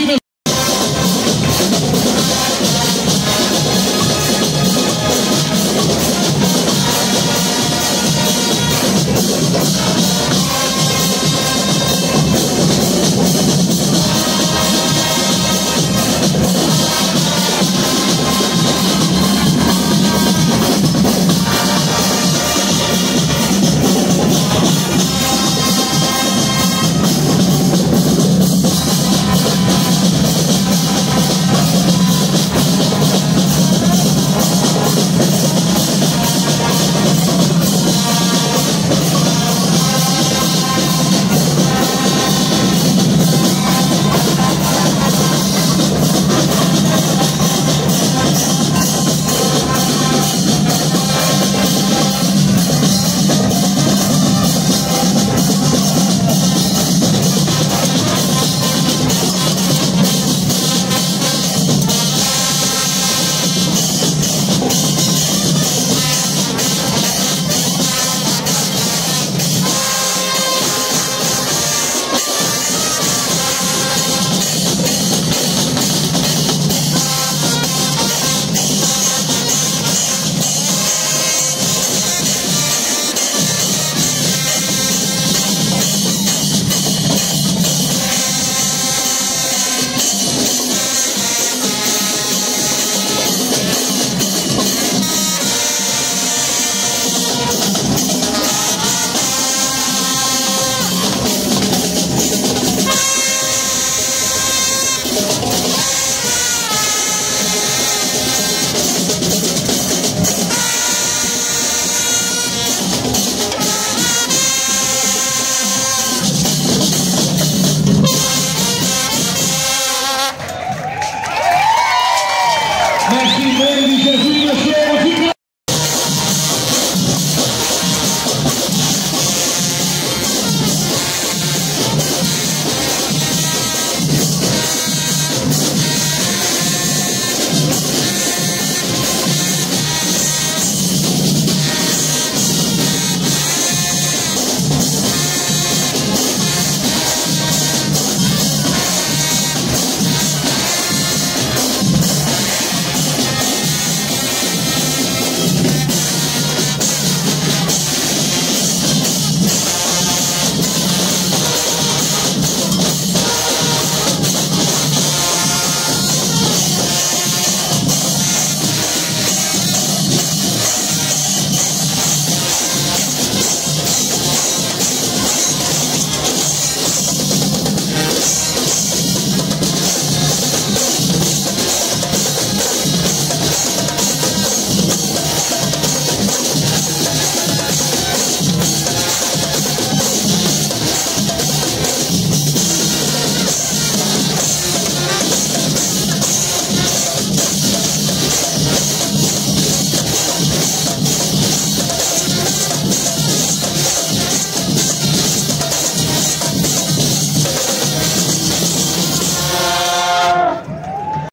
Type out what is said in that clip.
Jesuínas